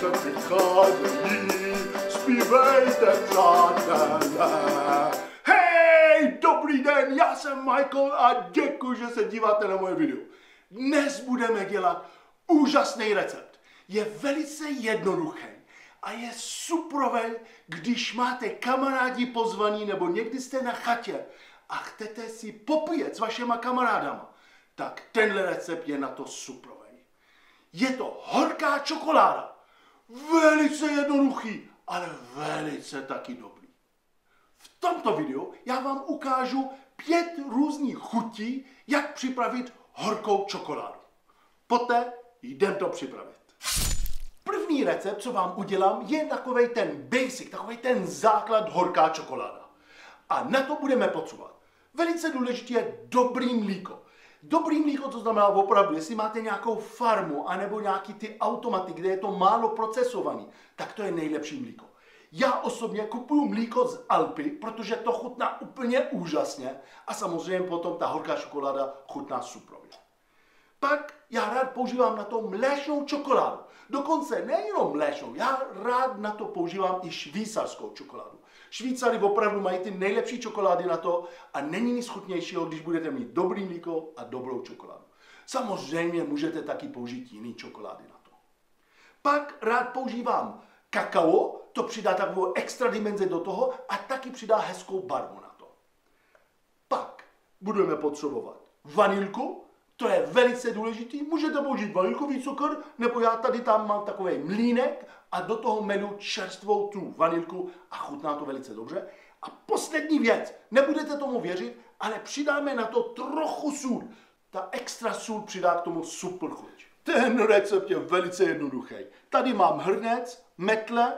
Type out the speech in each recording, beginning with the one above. jsem si přání, zpívejte, přátelé. Hej, dobrý den, já jsem Michael a děkuji, že se díváte na moje video. Dnes budeme dělat úžasný recept. Je velice jednoduchý a je suprovej, když máte kamarádi pozvaný nebo někdy jste na chatě a chcete si popíjet s vašima kamarádama. Tak tenhle recept je na to suprovej. Je to horká čokoláda. Velice jednoduchý, ale velice taky dobrý. V tomto videu já vám ukážu 5 různých chutí, jak připravit horkou čokoládu. Poté jdem to připravit. První recept, co vám udělám, je takovej ten basic, takovej ten základ horká čokoláda. A na to budeme potřebovat. Velice důležité je dobrý mlíko. Dobrý mlíko, to znamená opravdu, jestli máte nějakou farmu, anebo nějaký ty automaty, kde je to málo procesovaný, tak to je nejlepší mlíko. Já osobně kupuju mlíko z Alpy, protože to chutná úplně úžasně a samozřejmě potom ta horká čokoláda chutná suprově. Pak já rád používám na to mléčnou čokoládu. Dokonce nejenom mléčnou, já rád na to používám i švýcarskou čokoládu. Švýcary opravdu mají ty nejlepší čokolády na to a není nic chutnějšího, když budete mít dobrý mlíko a dobrou čokoládu. Samozřejmě můžete taky použít jiný čokolády na to. Pak rád používám kakao, to přidá takovou extra dimenzi do toho a taky přidá hezkou barvu na to. Pak budeme potřebovat vanilku, to je velice důležitý, můžete použít vanilkový cukr, nebo já tady tam mám takový mlínek a do toho medu čerstvou tu vanilku a chutná to velice dobře. A poslední věc, nebudete tomu věřit, ale přidáme na to trochu sůl. Ta extra sůl přidá k tomu super chuť. Ten recept je velice jednoduchý. Tady mám hrnec, metle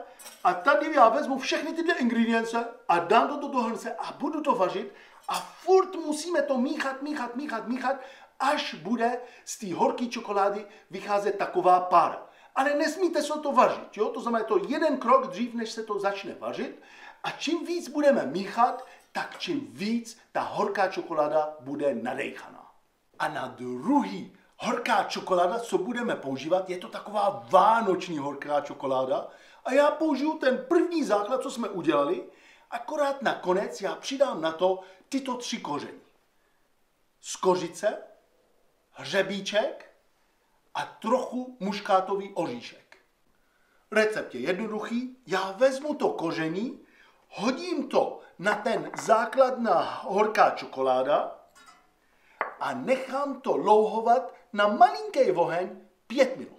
a tady já vezmu všechny tyhle ingredience a dám to do toho hrnce a budu to vařit a furt musíme to míchat, až bude z té horké čokolády vycházet taková pára. Ale nesmíte se to vařit, jo? To znamená, je to jeden krok dřív, než se to začne vařit. A čím víc budeme míchat, tak čím víc ta horká čokoláda bude nadejchaná. A na druhý horká čokoláda, co budeme používat, je to taková vánoční horká čokoláda. A já použiju ten první základ, co jsme udělali, akorát nakonec já přidám na to tyto 3 koření. Z kořice, hřebíček a trochu muškátový oříšek. Recept je jednoduchý. Já vezmu to koření, hodím to na ten základ na horká čokoláda a nechám to louhovat na malinký oheň 5 minut.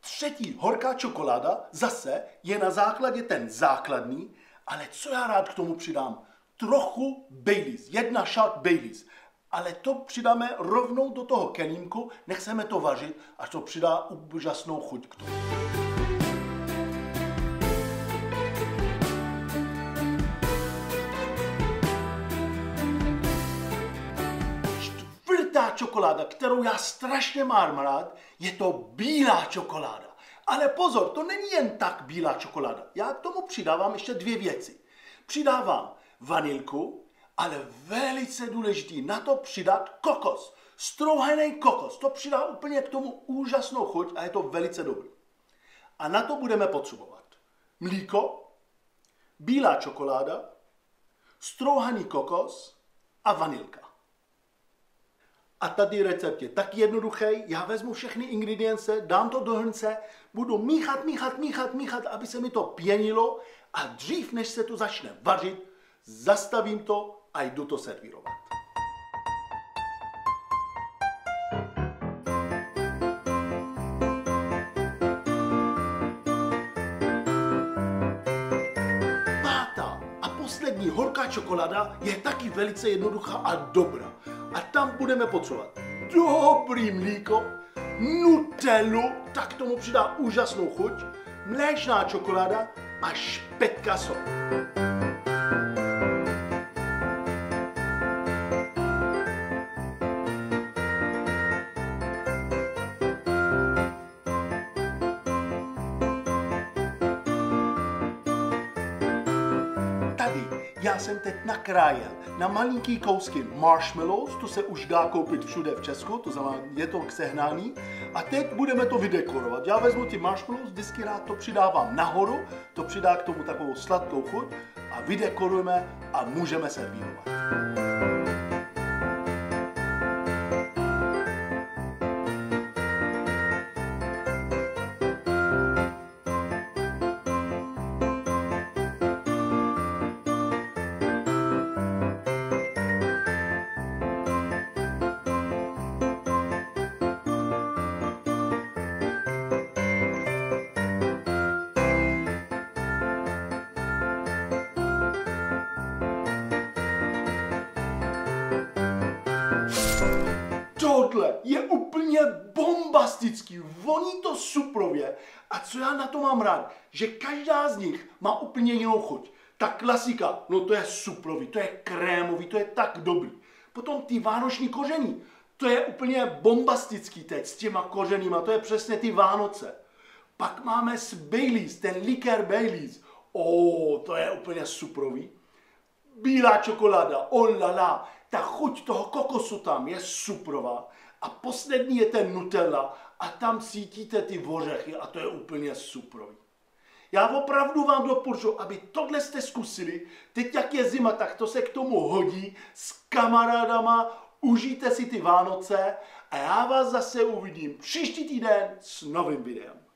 Třetí horká čokoláda zase je na základě ten základní, ale co já rád k tomu přidám? Trochu Baileys, 1 shot Baileys. Ale to přidáme rovnou do toho kelímku, nechceme to vařit, až to přidá úžasnou chuť k tomu. Čtvrtá čokoláda, kterou já strašně mám rád, je to bílá čokoláda. Ale pozor, to není jen tak bílá čokoláda. Já k tomu přidávám ještě 2 věci. Přidávám vanilku, ale velice důležitý na to přidat kokos. Strouhaný kokos, to přidá úplně k tomu úžasnou chuť a je to velice dobrý. A na to budeme potřebovat mlíko, bílá čokoláda, strouhaný kokos a vanilka. A tady recept je taky jednoduchý, já vezmu všechny ingredience, dám to do hrnce, budu míchat, aby se mi to pěnilo a dřív, než se to začne vařit, zastavím to a jdu to servírovat. Pátá a poslední horká čokoláda je taky velice jednoduchá a dobrá. A tam budeme potřebovat dobrý mlíko, Nutellu, tak tomu přidá úžasnou chuť, mléčná čokoláda a špetka sol. Já jsem teď nakrájel na malinký kousky marshmallows, to se už dá koupit všude v Česku, to znamená, je to k sehnání. A teď budeme to vydekorovat. Já vezmu ty marshmallows, vždycky rád to přidávám nahoru, to přidá k tomu takovou sladkou chuť a vydekorujeme a můžeme servírovat. Tohle je úplně bombastický, voní to suprově a co já na to mám rád, že každá z nich má úplně jinou chuť. Ta klasika, no to je suprový, to je krémový, to je tak dobrý. Potom ty vánoční koření, to je úplně bombastický teď s těma kořeníma, to je přesně ty Vánoce. Pak máme s Baileys, ten likér Baileys, to je úplně suprový. Bílá čokoláda, olala. Ta chuť toho kokosu tam je suprová. A poslední je ten Nutella a tam cítíte ty ořechy a to je úplně suprový. Já opravdu vám doporučuji, aby tohle jste zkusili. Teď jak je zima, tak to se k tomu hodí s kamarádama, užijte si ty Vánoce a já vás zase uvidím příští týden s novým videem.